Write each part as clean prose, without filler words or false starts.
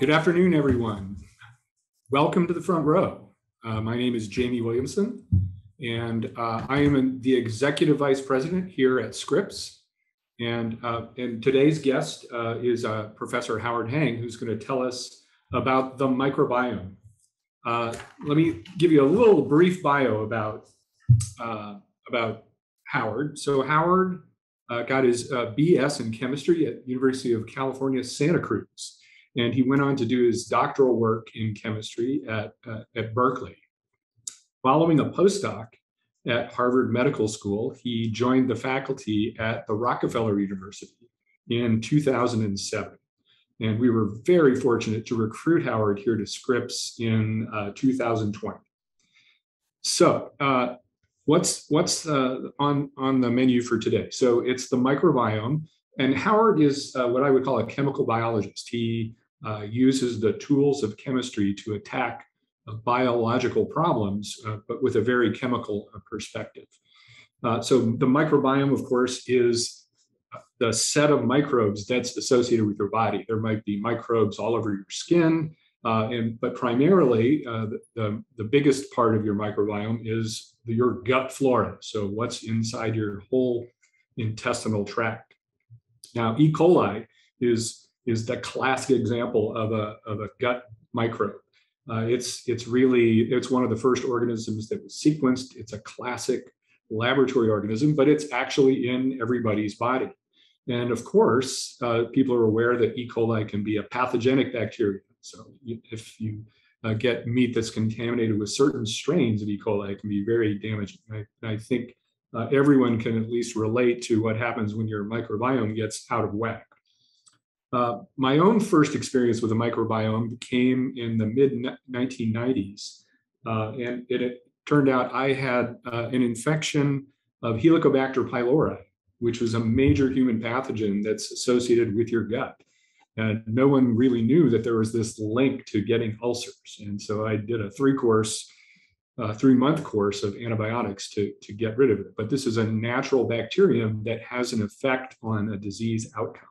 Good afternoon, everyone. Welcome to the Front Row. My name is Jamie Williamson, and I am the Executive Vice President here at Scripps. And today's guest is Professor Howard Hang, who's going to tell us about the microbiome. Let me give you a little brief bio about Howard. So Howard got his BS in chemistry at University of California, Santa Cruz. And he went on to do his doctoral work in chemistry at Berkeley. Following a postdoc at Harvard Medical School, he joined the faculty at the Rockefeller University in 2007. And we were very fortunate to recruit Howard here to Scripps in 2020. So what's on the menu for today? So it's the microbiome. And Howard is what I would call a chemical biologist. He uses the tools of chemistry to attack biological problems, but with a very chemical perspective. So the microbiome, of course, is the set of microbes that's associated with your body. There might be microbes all over your skin, but primarily the biggest part of your microbiome is your gut flora. So what's inside your whole intestinal tract. Now, E. coli is the classic example of a gut microbe. It's one of the first organisms that was sequenced. It's a classic laboratory organism, but it's actually in everybody's body. And of course, people are aware that E. coli can be a pathogenic bacteria. So if you get meat that's contaminated with certain strains of E. coli, it can be very damaging. I think everyone can at least relate to what happens when your microbiome gets out of whack. My own first experience with the microbiome came in the mid-1990s, and it turned out I had an infection of Helicobacter pylori, which was a major human pathogen that's associated with your gut. And no one really knew that there was this link to getting ulcers. And so I did a three-month course of antibiotics to get rid of it. But this is a natural bacterium that has an effect on a disease outcome.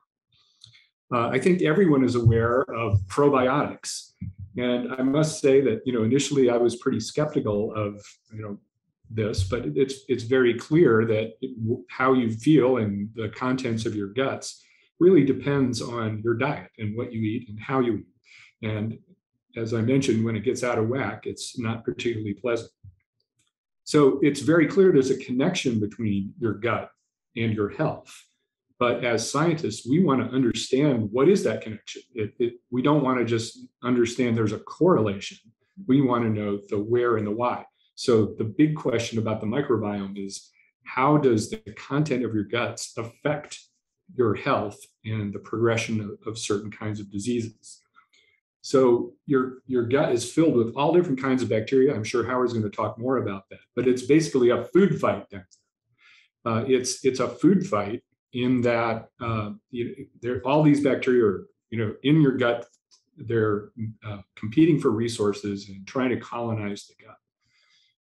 I think everyone is aware of probiotics. And I must say that, initially I was pretty skeptical of, this, but it's very clear that how you feel and the contents of your guts really depends on your diet and what you eat and how you eat. And as I mentioned, when it gets out of whack, it's not particularly pleasant. So it's very clear there's a connection between your gut and your health. But as scientists, we want to understand what is that connection. We don't want to just understand there's a correlation. We want to know the where and the why. So the big question about the microbiome is, how does the content of your guts affect your health and the progression of certain kinds of diseases? So your gut is filled with all different kinds of bacteria. I'm sure Howard's going to talk more about that, but it's basically a food fight. It's a food fight in that all these bacteria are, in your gut. They're competing for resources and trying to colonize the gut.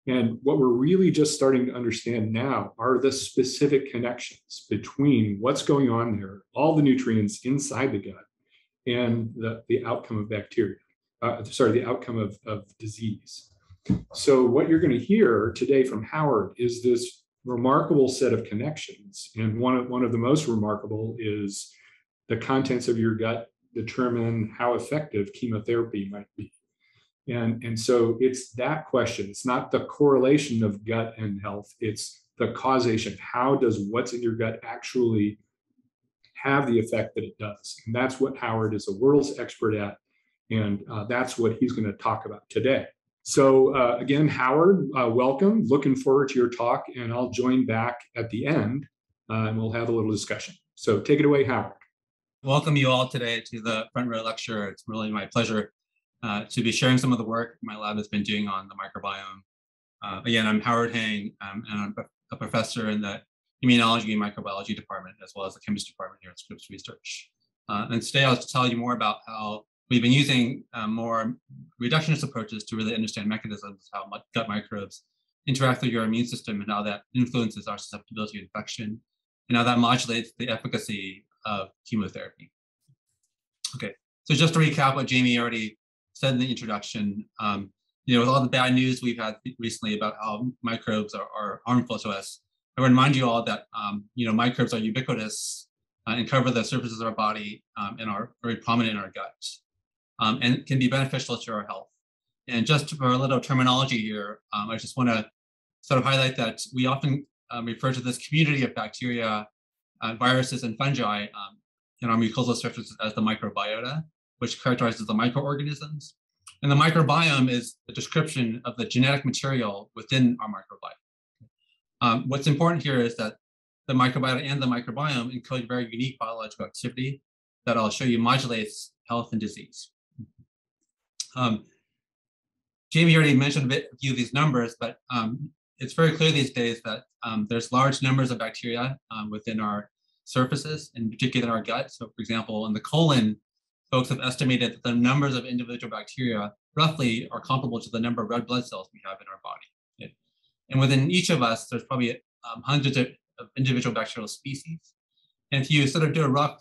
And what we're really just starting to understand now are the specific connections between what's going on there, all the nutrients inside the gut, and the outcome of bacteria, the outcome of disease. So what you're going to hear today from Howard is this remarkable set of connections. And one of the most remarkable is the contents of your gut determine how effective chemotherapy might be. And so it's that question. It's not the correlation of gut and health. It's the causation. How does what's in your gut actually have the effect that it does? And that's what Howard is a world's expert at. And that's what he's going to talk about today. So again, Howard, welcome. Looking forward to your talk. And I'll join back at the end and we'll have a little discussion. So take it away, Howard. Welcome you all today to the Front Row Lecture. It's really my pleasure to be sharing some of the work my lab has been doing on the microbiome. Again, I'm Howard Hang, and I'm a professor in the immunology and microbiology department, as well as the chemistry department here at Scripps Research. And today I'll tell you more about how we've been using more reductionist approaches to really understand mechanisms, how gut microbes interact with your immune system and how that influences our susceptibility to infection, and how that modulates the efficacy of chemotherapy. Okay, So just to recap what Jamie already said in the introduction, with all the bad news we've had recently about how microbes are harmful to us, I would remind you all that microbes are ubiquitous and cover the surfaces of our body and are very prominent in our gut and can be beneficial to our health. And just for a little terminology here, I just want to sort of highlight that we often refer to this community of bacteria, viruses, and fungi in our mucosal surfaces as the microbiota, which characterizes the microorganisms. And the microbiome is the description of the genetic material within our microbiome. What's important here is that the microbiota and the microbiome encode very unique biological activity that I'll show you modulates health and disease. Jamie already mentioned a few of these numbers, but it's very clear these days that there's large numbers of bacteria within our surfaces, in particular in our gut. So for example, in the colon, folks have estimated that the numbers of individual bacteria roughly are comparable to the number of red blood cells we have in our body. And within each of us, there's probably hundreds of individual bacterial species. And if you sort of do a rough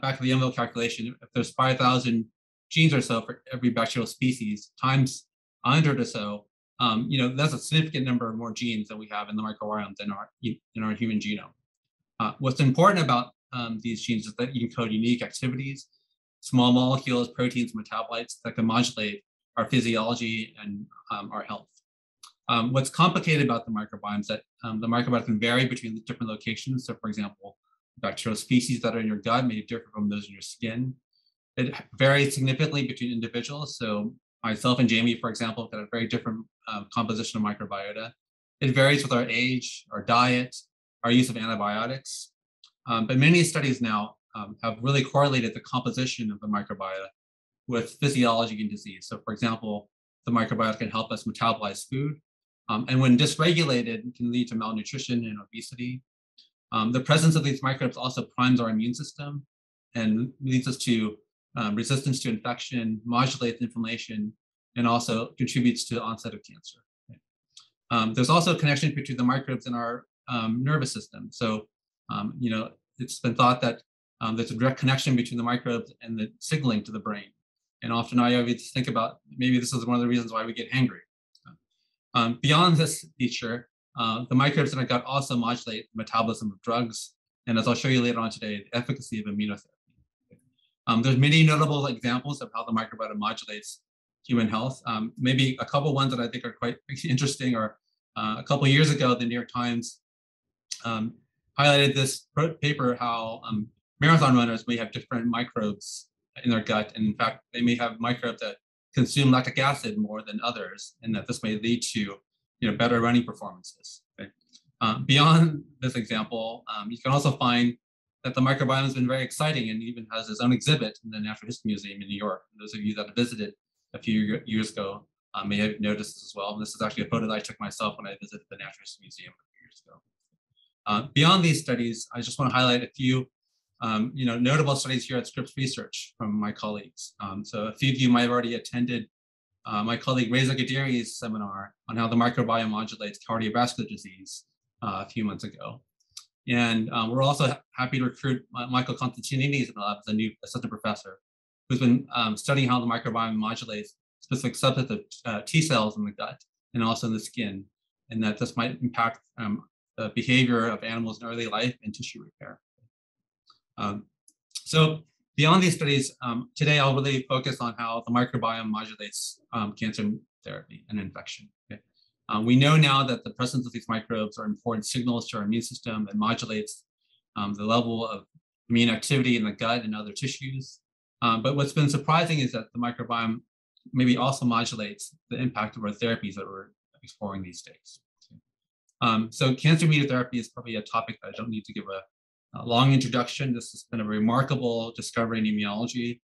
back of the envelope calculation, if there's 5,000 genes or so for every bacterial species times 100 or so, that's a significant number of more genes that we have in the microbiome than in our human genome. What's important about these genes is that you can code unique activities, small molecules, proteins, metabolites that can modulate our physiology and our health. What's complicated about the microbiome is that the microbiome can vary between the different locations. So for example, bacterial species that are in your gut may differ from those in your skin. It varies significantly between individuals. So myself and Jamie, for example, have got a very different composition of microbiota. It varies with our age, our diet, our use of antibiotics. But many studies now have really correlated the composition of the microbiota with physiology and disease. So for example, the microbiota can help us metabolize food, and when dysregulated, can lead to malnutrition and obesity. The presence of these microbes also primes our immune system and leads us to resistance to infection, modulates inflammation, and also contributes to the onset of cancer. There's also a connection between the microbes and our nervous system. So, it's been thought that there's a direct connection between the microbes and the signaling to the brain. And often I always think about, maybe this is one of the reasons why we get hangry. Beyond this feature, the microbes in our gut also modulate the metabolism of drugs, and as I'll show you later on today, the efficacy of immunotherapy. There's many notable examples of how the microbiota modulates human health. Maybe a couple ones that I think are quite interesting are a couple years ago, the New York Times highlighted this paper how marathon runners may have different microbes in their gut. And in fact, they may have microbes that consume lactic acid more than others, and that this may lead to better running performances. Okay. Beyond this example, you can also find that the microbiome has been very exciting and even has its own exhibit in the Natural History Museum in New York. And those of you that have visited a few years ago may have noticed this as well. And this is actually a photo that I took myself when I visited the Natural History Museum a few years ago. Beyond these studies, I just want to highlight a few notable studies here at Scripps Research from my colleagues. So a few of you might have already attended my colleague Reza Gadiri's seminar on how the microbiome modulates cardiovascular disease a few months ago. And we're also happy to recruit Michael Constantinides in the lab as a new assistant professor, who's been studying how the microbiome modulates specific subsets of T cells in the gut and also in the skin, and that this might impact the behavior of animals in early life and tissue repair. So beyond these studies, today I'll really focus on how the microbiome modulates cancer therapy and infection. Okay. We know now that the presence of these microbes are important signals to our immune system and modulates the level of immune activity in the gut and other tissues. But what's been surprising is that the microbiome maybe also modulates the impact of our therapies that we're exploring these days. Okay. So cancer-mediated therapy is probably a topic that I don't need to give a long introduction. This has been a remarkable discovery in immunology.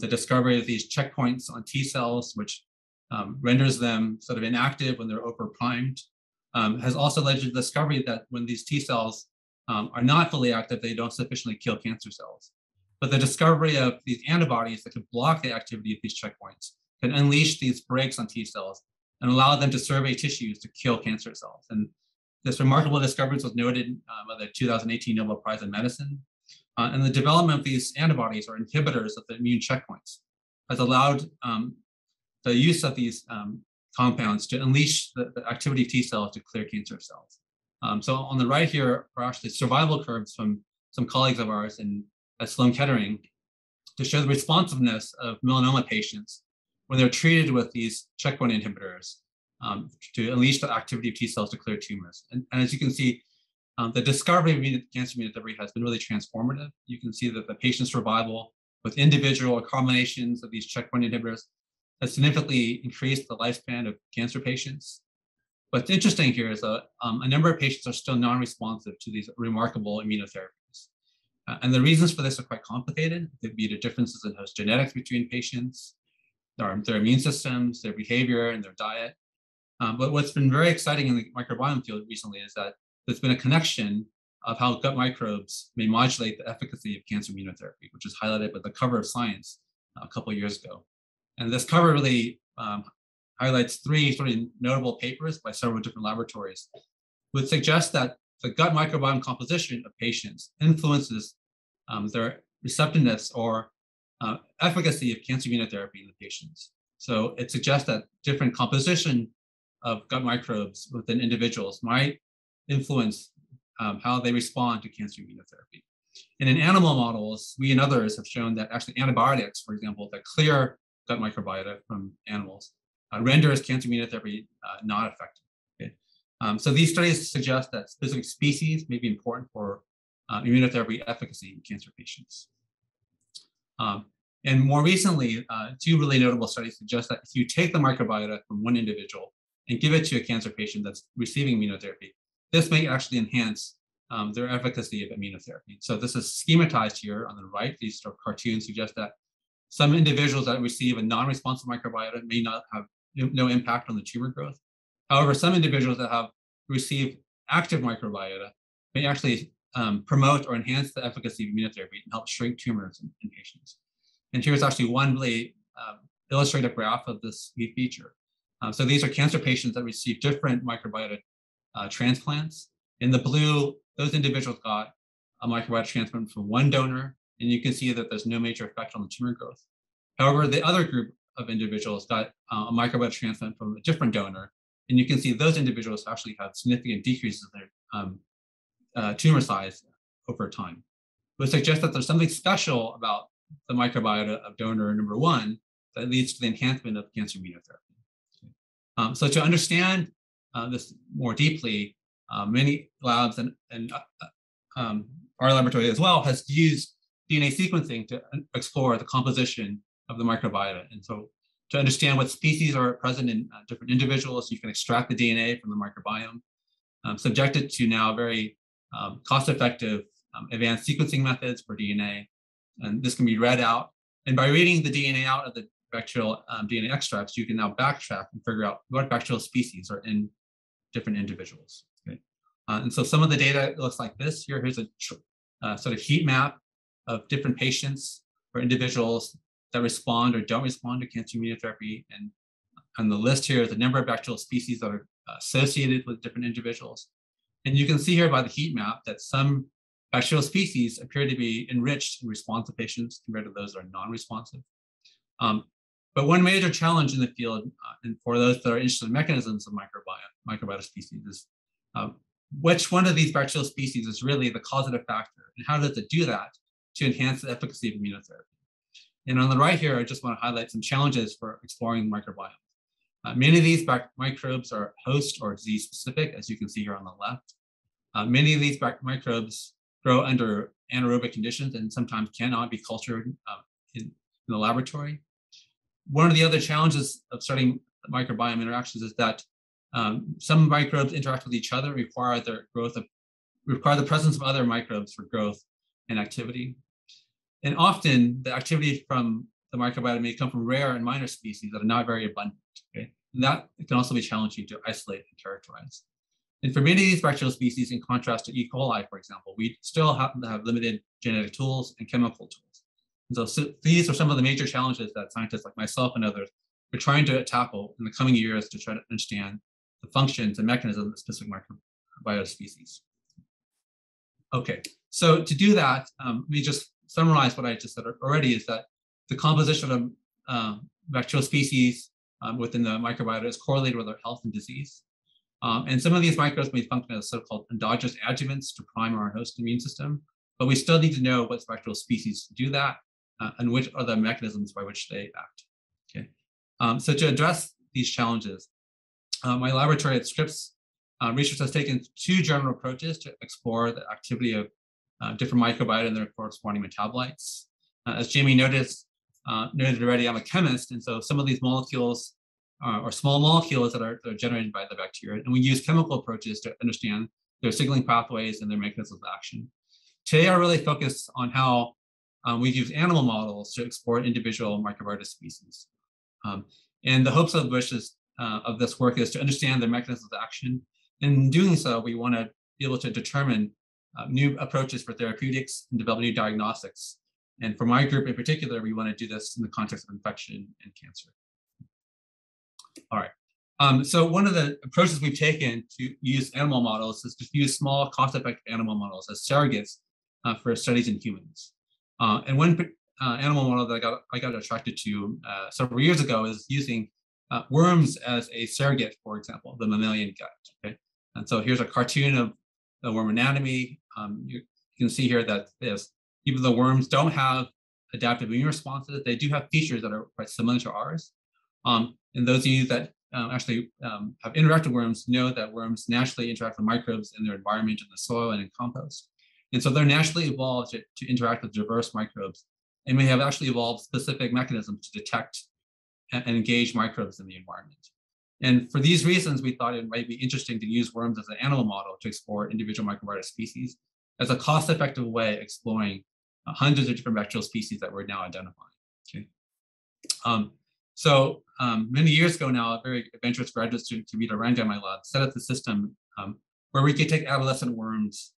The discovery of these checkpoints on T cells, which renders them sort of inactive when they're overprimed, has also led to the discovery that when these T cells are not fully active, they don't sufficiently kill cancer cells. But the discovery of these antibodies that can block the activity of these checkpoints can unleash these brakes on T cells and allow them to survey tissues to kill cancer cells. And this remarkable discovery was noted by the 2018 Nobel Prize in Medicine. And the development of these antibodies or inhibitors of the immune checkpoints has allowed the use of these compounds to unleash the activity of T cells to clear cancer cells. So on the right here are actually survival curves from some colleagues of ours at Sloan Kettering to show the responsiveness of melanoma patients when they're treated with these checkpoint inhibitors to unleash the activity of T cells to clear tumors. And as you can see, the discovery of cancer immune delivery has been really transformative. You can see that the patient's survival with individual or combinations of these checkpoint inhibitors has significantly increased the lifespan of cancer patients. What's interesting here is that a number of patients are still non-responsive to these remarkable immunotherapies. And the reasons for this are quite complicated. It could be the differences in host genetics between patients, their immune systems, their behavior, and their diet. But what's been very exciting in the microbiome field recently is that there's been a connection of how gut microbes may modulate the efficacy of cancer immunotherapy, which was highlighted with the cover of Science a couple of years ago. And this cover really highlights three sort of notable papers by several different laboratories, which suggest that the gut microbiome composition of patients influences their receptiveness or efficacy of cancer immunotherapy in the patients. So it suggests that different composition of gut microbes within individuals might influence how they respond to cancer immunotherapy. And in animal models, we and others have shown that actually antibiotics, for example, that clear gut microbiota from animals renders cancer immunotherapy not effective. Okay? So these studies suggest that specific species may be important for immunotherapy efficacy in cancer patients. And more recently, two really notable studies suggest that if you take the microbiota from one individual and give it to a cancer patient that's receiving immunotherapy, this may actually enhance their efficacy of immunotherapy. So this is schematized here on the right. These sort of cartoons suggest that some individuals that receive a non-responsive microbiota may not have no impact on the tumor growth. However, some individuals that have received active microbiota may actually promote or enhance the efficacy of immunotherapy and help shrink tumors in patients. And here's actually one really illustrative graph of this feature. So these are cancer patients that receive different microbiota transplants. In the blue, those individuals got a microbiota transplant from one donor, and you can see that there's no major effect on the tumor growth. However, the other group of individuals got a microbiota transplant from a different donor, and you can see those individuals actually have significant decreases in their tumor size over time, which suggests that there's something special about the microbiota of donor number one that leads to the enhancement of cancer immunotherapy. So to understand this more deeply, many labs and our laboratory as well has used DNA sequencing to explore the composition of the microbiota. And so to understand what species are present in different individuals, you can extract the DNA from the microbiome, subject it to now very cost-effective advanced sequencing methods for DNA. And this can be read out. And by reading the DNA out of the bacterial DNA extracts, you can now backtrack and figure out what bacterial species are in different individuals. Okay. And so some of the data looks like this. Here's a sort of heat map of different patients or individuals that respond or don't respond to cancer immunotherapy. And on the list here is the number of bacterial species that are associated with different individuals. And you can see here by the heat map that some bacterial species appear to be enriched in responsive patients compared to those that are non-responsive. But one major challenge in the field, and for those that are interested in mechanisms of microbiota species, is which one of these bacterial species is really the causative factor, and how does it do that to enhance the efficacy of immunotherapy? And on the right here, I just want to highlight some challenges for exploring the microbiome. Many of these microbes are host or disease-specific, as you can see here on the left. Many of these microbes grow under anaerobic conditions and sometimes cannot be cultured in the laboratory. One of the other challenges of studying microbiome interactions is that some microbes interact with each other, require the presence of other microbes for growth and activity. And often the activity from the microbiota may come from rare and minor species that are not very abundant. Okay? And that can also be challenging to isolate and characterize. And for many of these bacterial species, in contrast to E. coli, for example, we still happen to have limited genetic tools and chemical tools. And so these are some of the major challenges that scientists like myself and others are trying to tackle in the coming years to try to understand the functions and mechanisms of specific microbiota species. Okay, So to do that, let me just summarize what I just said already, is that the composition of bacterial species within the microbiota is correlated with their health and disease. And some of these microbes may function as so-called endogenous adjuvants to prime our host immune system, but we still need to know what bacterial species do that and which are the mechanisms by which they act. Okay, so to address these challenges, my laboratory at Scripps Research has taken two general approaches to explore the activity of different microbiota and their corresponding metabolites. As Jamie noted already, I'm a chemist, and so some of these molecules are small molecules that are generated by the bacteria, and we use chemical approaches to understand their signaling pathways and their mechanisms of action. Today, I really focus on how we use animal models to explore individual microbiota species, and the hopes of which is of this work is to understand their mechanisms of action. In doing so, we want to be able to determine new approaches for therapeutics and develop new diagnostics. And for my group in particular, we want to do this in the context of infection and cancer. All right. So one of the approaches we've taken to use animal models is to use small cost-effective animal models as surrogates for studies in humans. And one animal model that I got attracted to several years ago is using worms as a surrogate, for example, the mammalian gut. Okay? And so here's a cartoon of the worm anatomy. You can see here that even though worms don't have adaptive immune responses, they do have features that are quite similar to ours. And those of you that have interacted with worms know that worms naturally interact with microbes in their environment, in the soil and in compost. And so they're naturally evolved to interact with diverse microbes, and may have actually evolved specific mechanisms to detect and engage microbes in the environment. And for these reasons, we thought it might be interesting to use worms as an animal model to explore individual microbiota species as a cost-effective way exploring hundreds of different bacterial species that we're now identifying. Okay. So many years ago now, a very adventurous graduate student, Kavita Ranga, in my lab, set up the system where we could take adolescent worms,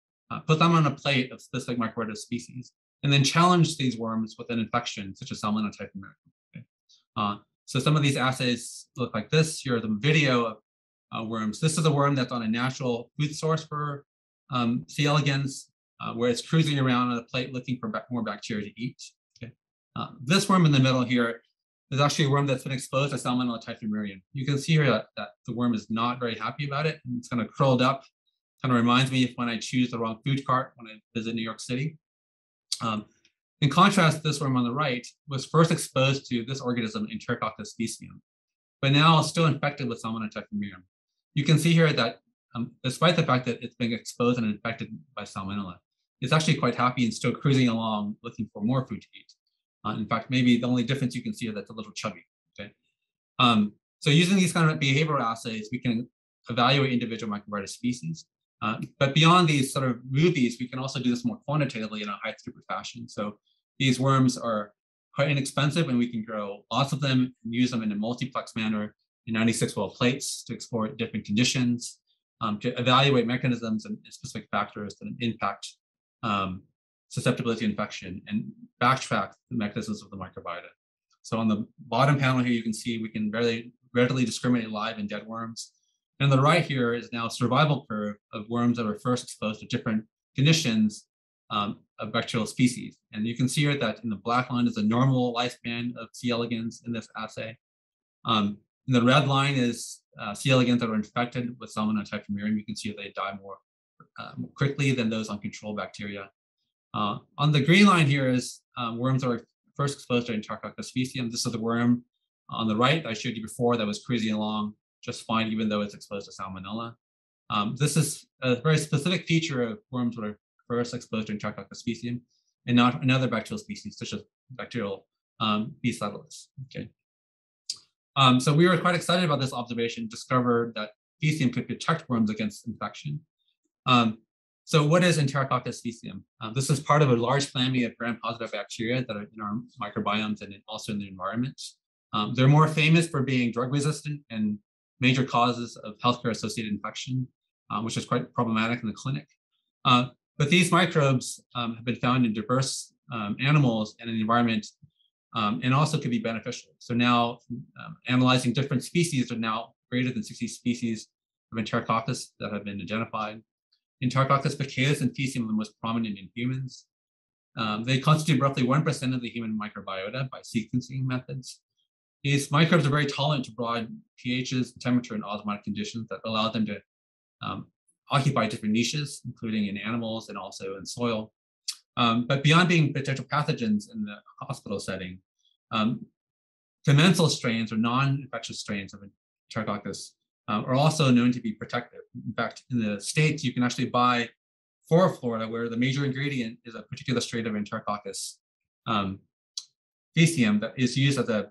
put them on a plate of specific microbiota species, and then challenge these worms with an infection, such as Salmonella typhimurium. Okay. So some of these assays look like this. Here are the video of worms. This is a worm that's on a natural food source for C. elegans, where it's cruising around on a plate looking for more bacteria to eat. Okay. This worm in the middle here is actually a worm that's been exposed to Salmonella typhimurium. You can see here that the worm is not very happy about it, and it's kind of curled up. Kind of reminds me of when I choose the wrong food cart when I visit New York City. In contrast, this worm on the right was first exposed to this organism, Enterococcus faecium, but now still infected with Salmonella typhimurium. You can see here that despite the fact that it's been exposed and infected by Salmonella, it's actually quite happy and still cruising along looking for more food to eat. In fact, maybe the only difference you can see is that's a little chubby. Okay? So using these kind of behavioral assays, we can evaluate individual microbiota species. But beyond these sort of movies, we can also do this more quantitatively in a high throughput fashion. So these worms are quite inexpensive, and we can grow lots of them and use them in a multiplex manner in 96-well plates to explore different conditions, to evaluate mechanisms and specific factors that impact susceptibility to infection, and backtrack the mechanisms of the microbiota. So on the bottom panel here, you can see we can very readily discriminate live and dead worms. And on the right here is now a survival curve of worms that were first exposed to different conditions of bacterial species. And you can see here that in the black line is the normal lifespan of C. elegans in this assay. And the red line is C. elegans that were infected with Salmonella typhimurium. You can see they die more quickly than those on control bacteria. On the green line here is worms that were first exposed to Enterococcus faecium. This is the worm on the right I showed you before that was cruising along just fine, even though it's exposed to Salmonella. This is a very specific feature of worms that are first exposed to Enterococcus faecium and not another bacterial species, such as bacterial B. subtilis. Okay. So we were quite excited about this observation, discovered that faecium could protect worms against infection. So what is Enterococcus faecium? This is part of a large family of gram-positive bacteria that are in our microbiomes and also in the environment. They're more famous for being drug-resistant and major causes of healthcare-associated infection, which is quite problematic in the clinic. But these microbes have been found in diverse animals and in the environment, and also could be beneficial. So now analyzing different species, there are now greater than 60 species of Enterococcus that have been identified. Enterococcus faecium and faecium, the most prominent in humans. They constitute roughly 1% of the human microbiota by sequencing methods. These microbes are very tolerant to broad pHs, temperature, and osmotic conditions that allow them to occupy different niches, including in animals and also in soil. But beyond being potential pathogens in the hospital setting, commensal strains or non-infectious strains of Enterococcus are also known to be protective. In fact, in the States, you can actually buy for Florida, where the major ingredient is a particular strain of Enterococcus faecium that is used as a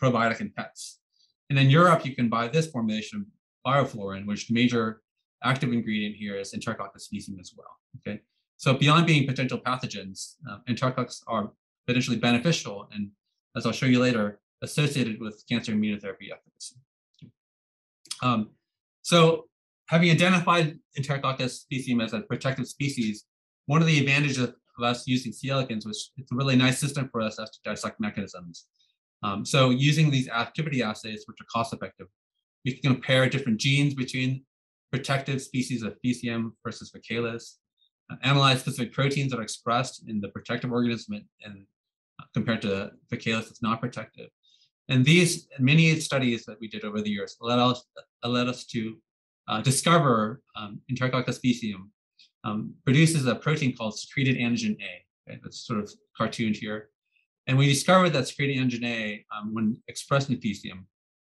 probiotic in pets. And in Europe, you can buy this formulation of Bioflorin, which the major active ingredient here is Enterococcus faecium as well. Okay, so beyond being potential pathogens, Enterococcus are potentially beneficial, and as I'll show you later, associated with cancer immunotherapy efficacy. So having identified Enterococcus faecium as a protective species, one of the advantages of us using C. elegans was it's a really nice system for us to dissect mechanisms. So using these activity assays, which are cost effective, we can compare different genes between protective species of faecium versus faecalis, analyze specific proteins that are expressed in the protective organism and compared to faecalis that's not protective. And these many studies that we did over the years led us to discover Enterococcus faecium produces a protein called secreted antigen A. Okay? That's sort of cartooned here. And we discovered that secreted antigen A, when expressed in faecium,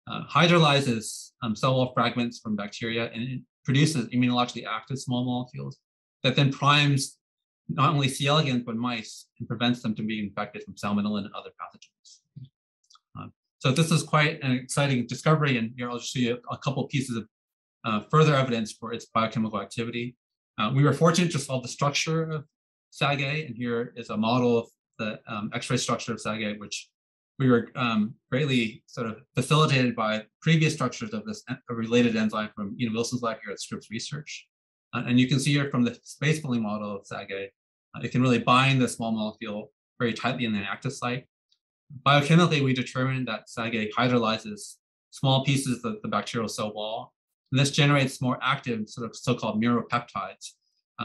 hydrolyzes cell wall fragments from bacteria, and it produces immunologically active small molecules that then primes not only C. elegans, but mice, and prevents them from being infected from salmonella and other pathogens. So this is quite an exciting discovery, and here I'll just show you a couple pieces of further evidence for its biochemical activity. We were fortunate to solve the structure of SAGA, and here is a model of the X-ray structure of SAGA, which we were greatly sort of facilitated by previous structures of this related enzyme from Ian Wilson's lab here at Scripps Research. And you can see here from the space filling model of SAGA, it can really bind the small molecule very tightly in an active site. Biochemically, we determined that SAGA hydrolyzes small pieces of the bacterial cell wall. And this generates more active sort of so-called neuropeptides,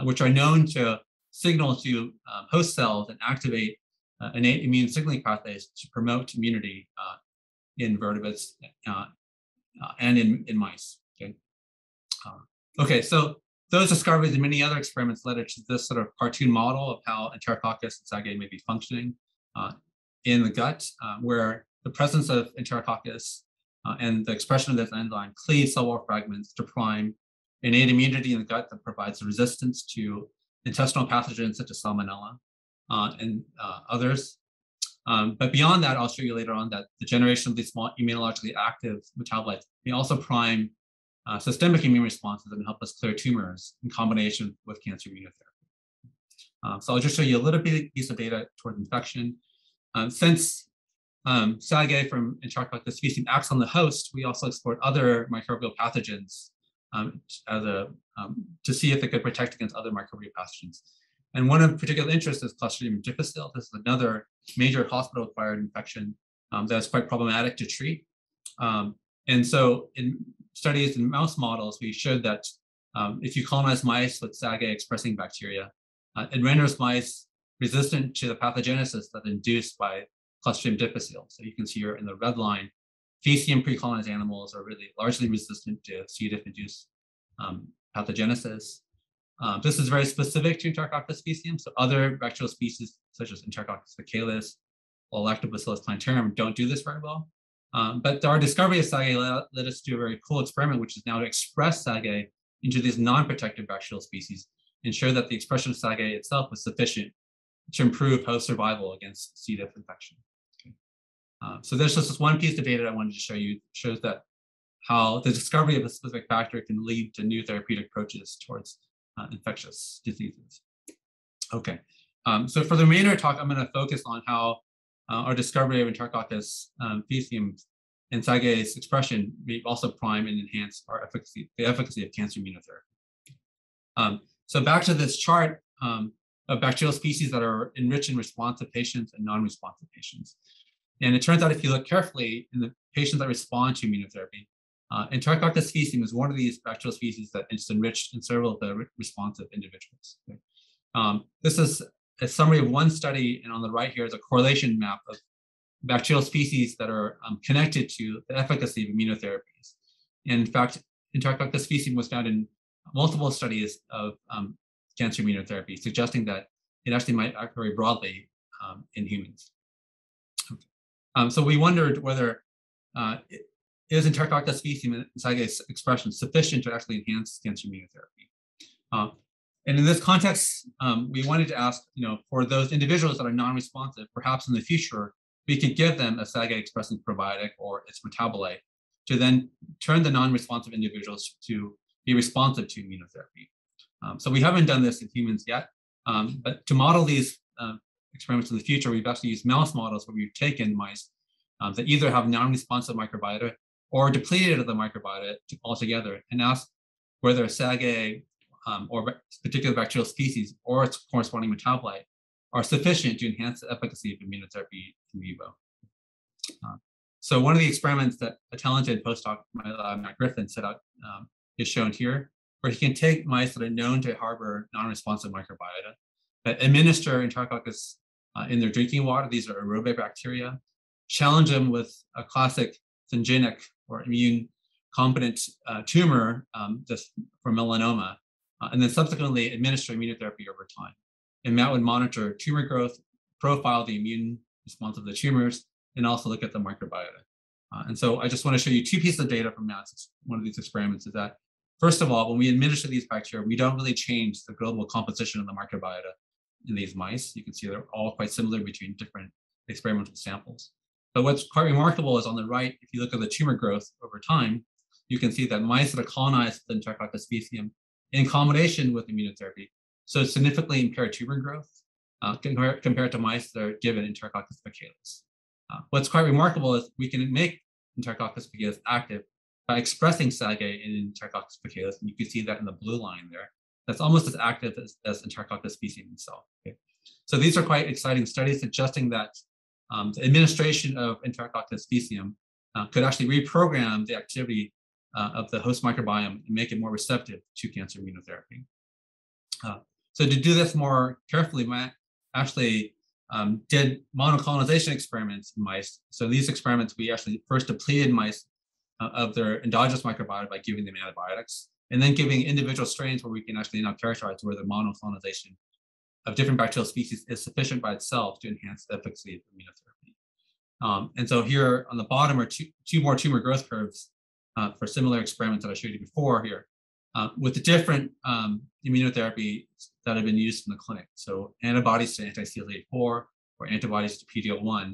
which are known to signal to host cells and activate innate immune signaling pathways to promote immunity in vertebrates and in mice. Okay? Okay, so those discoveries and many other experiments led to this sort of cartoon model of how Enterococcus and SAGA may be functioning in the gut, where the presence of Enterococcus and the expression of this enzyme cleaves cell wall fragments to prime innate immunity in the gut that provides resistance to intestinal pathogens such as Salmonella and others. But beyond that, I'll show you later on that the generation of these small immunologically active metabolites may also prime systemic immune responses and help us clear tumors in combination with cancer immunotherapy. So I'll just show you a little bit piece of data towards infection. Since SAGA from Enterococcus faecium acts on the host, we also explored other microbial pathogens to see if they could protect against other microbial pathogens. And one of particular interest is Clostridium difficile. This is another major hospital-acquired infection that's quite problematic to treat. And so in studies in mouse models, we showed that if you colonize mice with SAGA-expressing bacteria, it renders mice resistant to the pathogenesis that's induced by Clostridium difficile. So you can see here in the red line, faecium pre-colonized animals are really largely resistant to C. diff-induced pathogenesis. This is very specific to Enterococcus faecium. So other bacterial species such as Enterococcus faecalis or Lactobacillus plantarum don't do this very well. But our discovery of SAGA led us to a very cool experiment, which is now to express SAGA into these non-protective bacterial species and show that the expression of SAGA itself was sufficient to improve host survival against C. diff infection. So there's just this one piece of data I wanted to show you, shows that how the discovery of a specific factor can lead to new therapeutic approaches towards infectious diseases. Okay, so for the remainder of the talk, I'm going to focus on how our discovery of Enterococcus faecium and SAGA's expression may also prime and enhance our efficacy, the efficacy of cancer immunotherapy. So back to this chart of bacterial species that are enriched in responsive patients and non-responsive patients. And it turns out if you look carefully in the patients that respond to immunotherapy, Enterococcus faecium is one of these bacterial species that is enriched in several of the responsive individuals. Okay. This is a summary of one study, and on the right here is a correlation map of bacterial species that are connected to the efficacy of immunotherapies. In fact, Enterococcus faecium was found in multiple studies of cancer immunotherapy, suggesting that it actually might act very broadly in humans. Okay. So we wondered whether is Enterococcus faecium and SAGA expression sufficient to actually enhance cancer immunotherapy? And in this context, we wanted to ask, for those individuals that are non-responsive, perhaps in the future, we could give them a SAGA-expressing probiotic or its metabolite to then turn the non-responsive individuals to be responsive to immunotherapy. So we haven't done this in humans yet, but to model these experiments in the future, we've actually used mouse models where we've taken mice that either have non-responsive microbiota or depleted of the microbiota altogether, and asked whether SAGA or particular bacterial species or its corresponding metabolite are sufficient to enhance the efficacy of immunotherapy in vivo. So one of the experiments that a talented postdoc, my lab, Matt Griffin, set out is shown here, where he can take mice that are known to harbor non-responsive microbiota, but administer Enterococcus in their drinking water. These are aerobic bacteria. Challenge them with a classic syngeneic or immune-competent tumor, just for melanoma, and then subsequently administer immunotherapy over time. And Matt would monitor tumor growth, profile the immune response of the tumors, and also look at the microbiota. And so I just want to show you two pieces of data from Matt's one of these experiments is that, first of all, when we administer these bacteria, we don't really change the global composition of the microbiota in these mice. You can see they're all quite similar between different experimental samples. But what's quite remarkable is on the right, if you look at the tumor growth over time, you can see that mice that are colonized with Enterococcus faecium in combination with immunotherapy, so significantly impaired tumor growth compared to mice that are given Enterococcus faecium. What's quite remarkable is we can make Enterococcus faecium active by expressing SAGA in Enterococcus faecium, and you can see that in the blue line there. That's almost as active as Enterococcus faecium itself. Okay. So these are quite exciting studies suggesting that the administration of Enterococcus faecium could actually reprogram the activity of the host microbiome and make it more receptive to cancer immunotherapy. So to do this more carefully, Matt actually did monoclonalization experiments in mice. So these experiments, we actually first depleted mice of their endogenous microbiota by giving them antibiotics, and then giving individual strains where we can actually now characterize where the monoclonalization of different bacterial species is sufficient by itself to enhance the efficacy of immunotherapy. And so here on the bottom are two more tumor growth curves for similar experiments that I showed you before here, with the different immunotherapy that have been used in the clinic. So antibodies to anti-CTLA-4 or antibodies to PD-L1,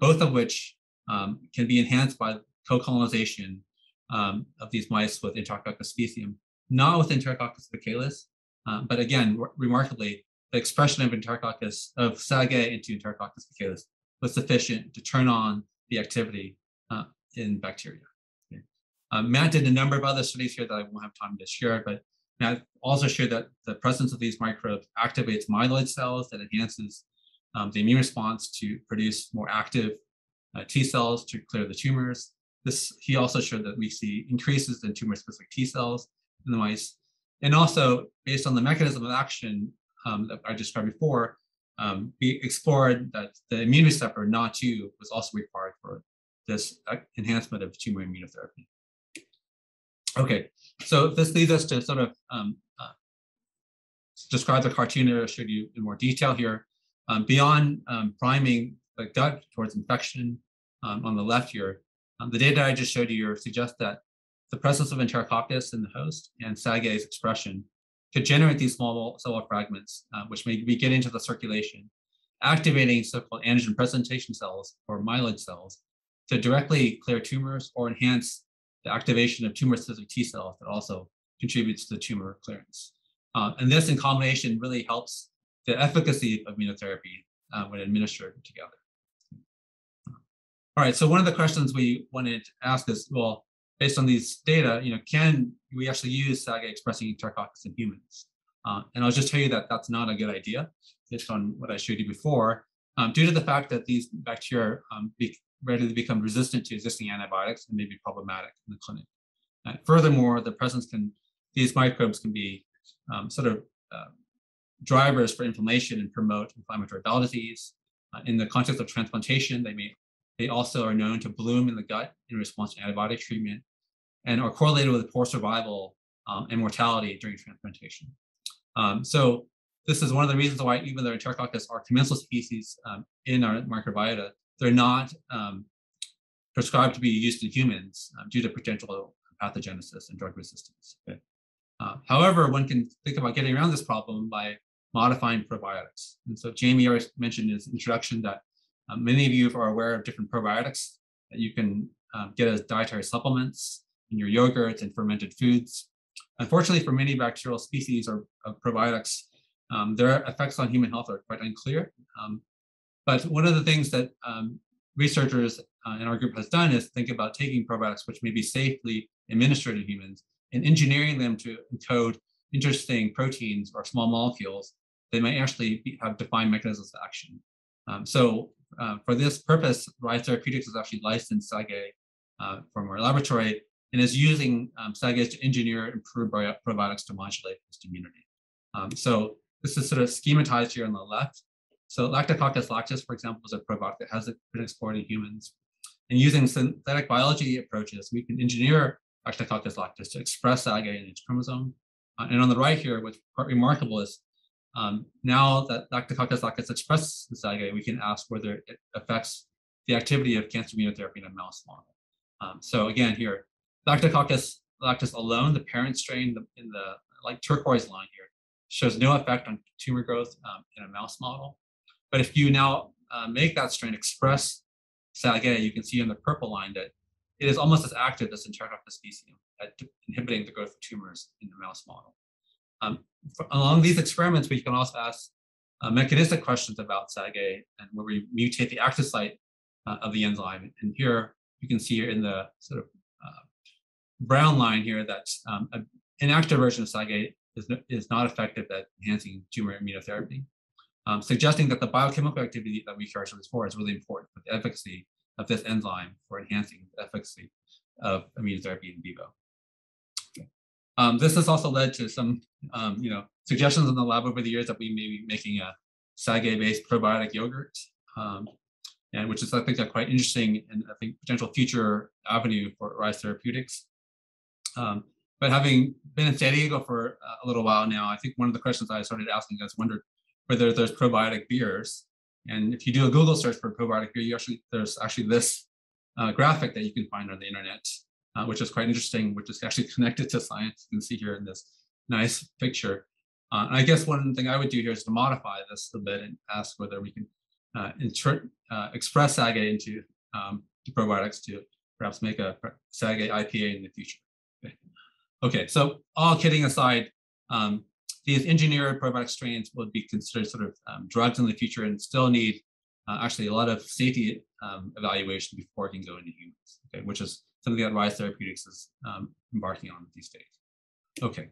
both of which can be enhanced by co-colonization of these mice with Enterococcus faecium, not with Enterococcus faecalis, but again, remarkably, the expression of SAGA into Enterococcus faecalis was sufficient to turn on the activity in bacteria. Okay. Matt did a number of other studies here that I won't have time to share, but Matt also showed that the presence of these microbes activates myeloid cells that enhances the immune response to produce more active T cells to clear the tumors. He also showed that we see increases in tumor-specific T cells in the mice. And also, based on the mechanism of action that I described before, we explored that the immune receptor, NOD2, was also required for this enhancement of tumor immunotherapy. Okay, so this leads us to sort of describe the cartoon that I showed you in more detail here. Beyond priming the gut towards infection on the left here, the data I just showed you here suggests that the presence of Enterococcus in the host and SAGA's expression could generate these small cell fragments, which may get into the circulation, activating so-called antigen presentation cells or myeloid cells to directly clear tumors or enhance the activation of tumor-specific T cells that also contributes to the tumor clearance. And this in combination really helps the efficacy of immunotherapy when administered together. All right, so one of the questions we wanted to ask is, well, based on these data, can we actually use SAGA expressing Enterococcus in humans? And I'll just tell you that that's not a good idea, based on what I showed you before, due to the fact that these bacteria readily become resistant to existing antibiotics and may be problematic in the clinic. Furthermore, the presence can, these microbes can be drivers for inflammation and promote inflammatory bowel disease. In the context of transplantation, they also are known to bloom in the gut in response to antibiotic treatment and are correlated with poor survival and mortality during transplantation. So this is one of the reasons why, even though Enterococcus are commensal species in our microbiota, they're not prescribed to be used in humans due to potential pathogenesis and drug resistance. Okay. However, one can think about getting around this problem by modifying probiotics. And so Jamie already mentioned in his introduction that many of you are aware of different probiotics that you can get as dietary supplements in your yogurts and fermented foods. Unfortunately, for many bacterial species or probiotics, their effects on human health are quite unclear. But one of the things that researchers in our group has done is think about taking probiotics which may be safely administered in humans and engineering them to encode interesting proteins or small molecules that may actually have defined mechanisms of action. For this purpose, RISE Therapeutics has actually licensed SAGA from our laboratory and is using SAGAs to engineer improved probiotics to modulate host immunity. So this is sort of schematized here on the left. So Lactococcus lactis, for example, is a probiotic that hasn't been explored in humans. And using synthetic biology approaches, we can engineer Lactococcus lactis to express SAGA in its chromosome. And on the right here, what's quite remarkable is now that Lactococcus lactis expresses the SAGA, we can ask whether it affects the activity of cancer immunotherapy in a mouse model. So again, here, Lactococcus lactis alone, the parent strain in the like turquoise line here, shows no effect on tumor growth in a mouse model. But if you now make that strain express SAGA, you can see in the purple line that it is almost as active as Enterococcus faecium at inhibiting the growth of tumors in the mouse model. Along these experiments, we can also ask mechanistic questions about SAGA and where we mutate the active site of the enzyme. And here you can see in the sort of brown line here that an inactive version of SAGA is not effective at enhancing tumor immunotherapy, suggesting that the biochemical activity that we characterize for is really important for the efficacy of this enzyme for enhancing the efficacy of immunotherapy in vivo. Okay. This has also led to some suggestions in the lab over the years that we may be making a SAGA-based probiotic yogurt, and which is, I think, a quite interesting and I think potential future avenue for RISE Therapeutics. But having been in San Diego for a little while now, I think one of the questions I started asking, I was wondering whether there's probiotic beers. And if you do a Google search for probiotic beer, there's actually this graphic that you can find on the internet, which is quite interesting, which is actually connected to science. You can see here in this nice picture. And I guess one thing I would do here is to modify this a bit and ask whether we can express SAGA into the probiotics to perhaps make a SAGA IPA in the future. Okay, so all kidding aside, these engineered probiotic strains would be considered sort of drugs in the future and still need actually a lot of safety evaluation before it can go into humans, okay, which is something that RISE Therapeutics is embarking on these days. Okay,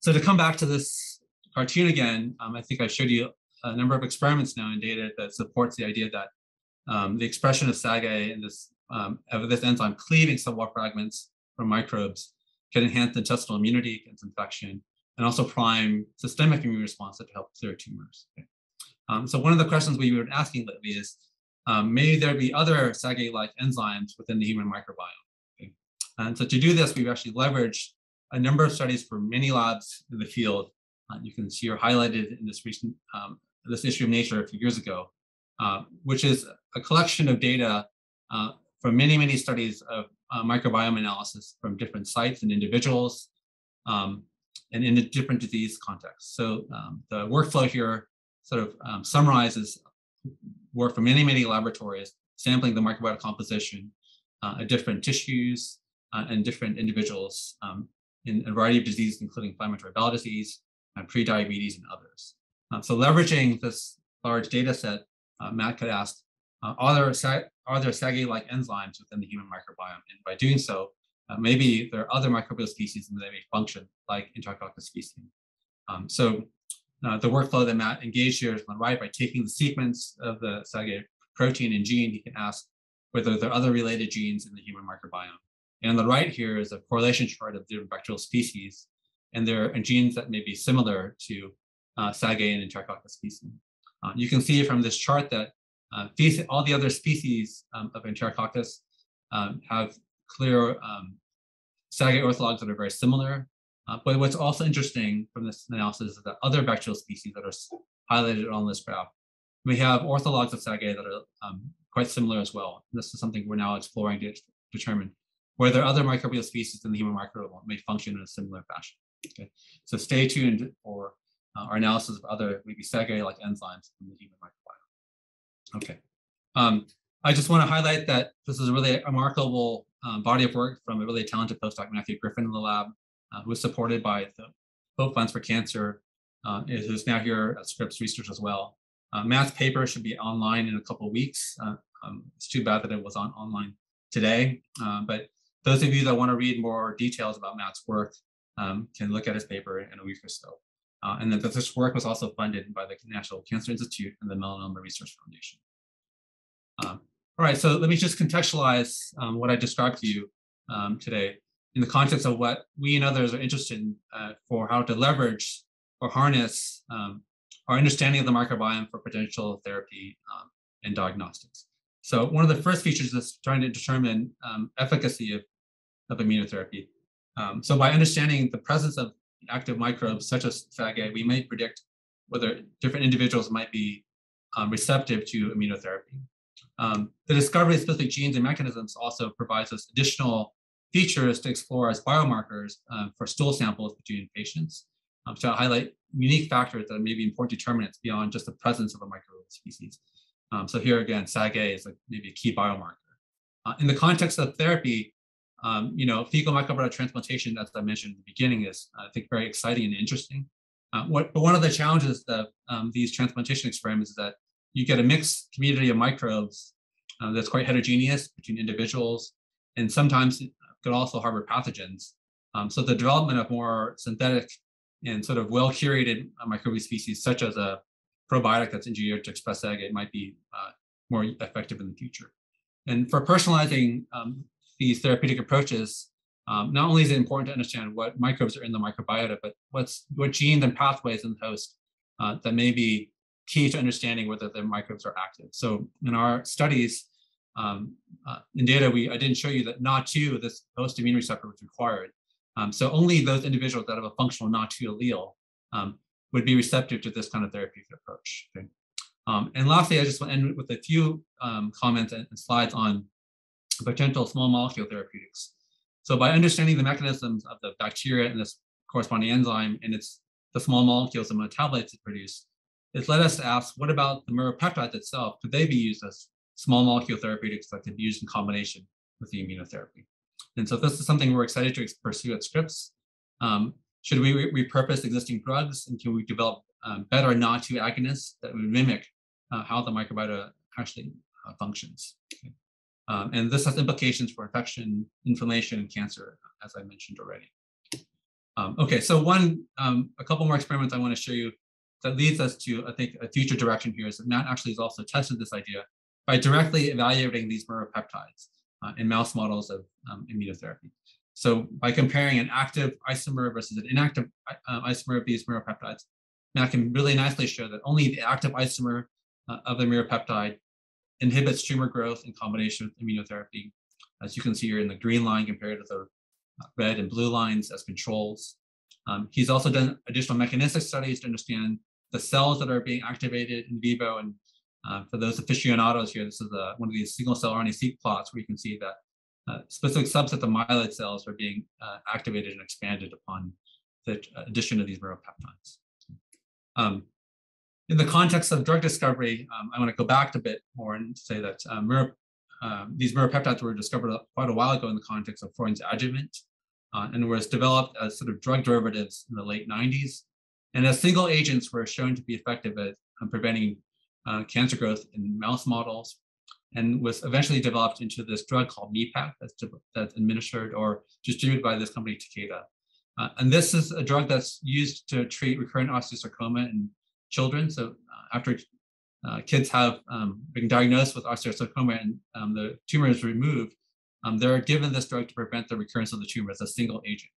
so to come back to this cartoon again, I think I showed you a number of experiments now and data that supports the idea that the expression of SAGA in this, of this enzyme cleaving cell fragments from microbes can enhance intestinal immunity against infection, and also prime systemic immune responses to help clear tumors. Okay. So one of the questions we've been asking lately is, may there be other SAGA-like enzymes within the human microbiome? Okay. And so to do this, we've actually leveraged a number of studies from many labs in the field. You can see are highlighted in this recent, this issue of Nature a few years ago, which is a collection of data from many, many studies of microbiome analysis from different sites and individuals, and in a different disease context. So the workflow here sort of summarizes work from many, many laboratories, sampling the microbiota composition of different tissues and different individuals in a variety of diseases, including inflammatory bowel disease, prediabetes, and others. So leveraging this large data set, Matt could ask, are there SAGA-like enzymes within the human microbiome? And by doing so, maybe there are other microbial species and they may function like Enterococcus faecium. So the workflow that Matt engaged here is on the right by taking the sequence of the SAGA protein and gene, he can ask whether there are other related genes in the human microbiome. And on the right here is a correlation chart of different bacterial species, and there are genes that may be similar to SAGA and Enterococcus faecium. You can see from this chart that all the other species of Enterococcus have clear SAGA orthologs that are very similar. But what's also interesting from this analysis is that other bacterial species that are highlighted on this graph, we have orthologs of SAGA that are quite similar as well. And this is something we're now exploring to determine whether other microbial species in the human microbiome may function in a similar fashion. Okay, so stay tuned for our analysis of other maybe SAGA-like enzymes in the human microbiome. Okay, I just want to highlight that this is a really remarkable body of work from a really talented postdoc, Matthew Griffin, in the lab, who is supported by the Hope Funds for Cancer, who's now here at Scripps Research as well. Matt's paper should be online in a couple of weeks. It's too bad that it was online today, but those of you that want to read more details about Matt's work can look at his paper in a week or so. And that this work was also funded by the National Cancer Institute and the Melanoma Research Foundation. All right, so let me just contextualize what I described to you today in the context of what we and others are interested in for how to leverage or harness our understanding of the microbiome for potential therapy and diagnostics. So one of the first features is trying to determine efficacy of immunotherapy. So by understanding the presence of active microbes such as SAGA, we may predict whether different individuals might be receptive to immunotherapy. The discovery of specific genes and mechanisms also provides us additional features to explore as biomarkers for stool samples between patients to highlight unique factors that may be important determinants beyond just the presence of a microbial species. So here again, SAGA is maybe a key biomarker. In the context of therapy, you know, fecal microbiota transplantation, as I mentioned at the beginning, is I think very exciting and interesting. But one of the challenges of these transplantation experiments is that you get a mixed community of microbes that's quite heterogeneous between individuals, and sometimes it could also harbor pathogens. So the development of more synthetic and sort of well-curated microbial species, such as a probiotic that's engineered to express SAGA, might be more effective in the future. And for personalizing these therapeutic approaches, not only is it important to understand what microbes are in the microbiota, but what genes and pathways in the host that may be key to understanding whether the microbes are active. So in our studies, in data, I didn't show you that NOD2, this host immune receptor, was required. So only those individuals that have a functional NOD2 allele would be receptive to this kind of therapeutic approach. Okay? And lastly, I just want to end with a few comments and slides on potential small molecule therapeutics. So by understanding the mechanisms of the bacteria and this corresponding enzyme and the small molecules and metabolites it produces, it's led us to ask, what about the neuropeptides itself? Could they be used as small molecule therapeutics that could be used in combination with the immunotherapy? And so this is something we're excited to pursue at Scripps. Should we repurpose existing drugs, and can we develop better NOD2 agonists that would mimic how the microbiota actually functions? Okay. And this has implications for infection, inflammation, and cancer, as I mentioned already. Okay, so a couple more experiments I want to show you that leads us to, I think, a future direction here is that Matt actually has also tested this idea by directly evaluating these neuropeptides in mouse models of immunotherapy. So by comparing an active isomer versus an inactive isomer of these neuropeptides, Matt can really nicely show that only the active isomer of the neuropeptide inhibits tumor growth in combination with immunotherapy, as you can see here in the green line compared to the red and blue lines as controls. He's also done additional mechanistic studies to understand the cells that are being activated in vivo. And for those aficionados here, this is one of these single cell RNA-seq plots where you can see that specific subsets of myeloid cells are being activated and expanded upon the addition of these neuropeptides. In the context of drug discovery, I want to go back a bit more and say that these neuropeptides were discovered quite a while ago in the context of Freud's adjuvant and was developed as sort of drug derivatives in the late 90s. And as single agents were shown to be effective at preventing cancer growth in mouse models, and was eventually developed into this drug called Mepact that's administered or distributed by this company, Takeda. And this is a drug that's used to treat recurrent osteosarcoma in children. So after kids have been diagnosed with osteosarcoma and the tumor is removed, They're given this drug to prevent the recurrence of the tumor as a single agent.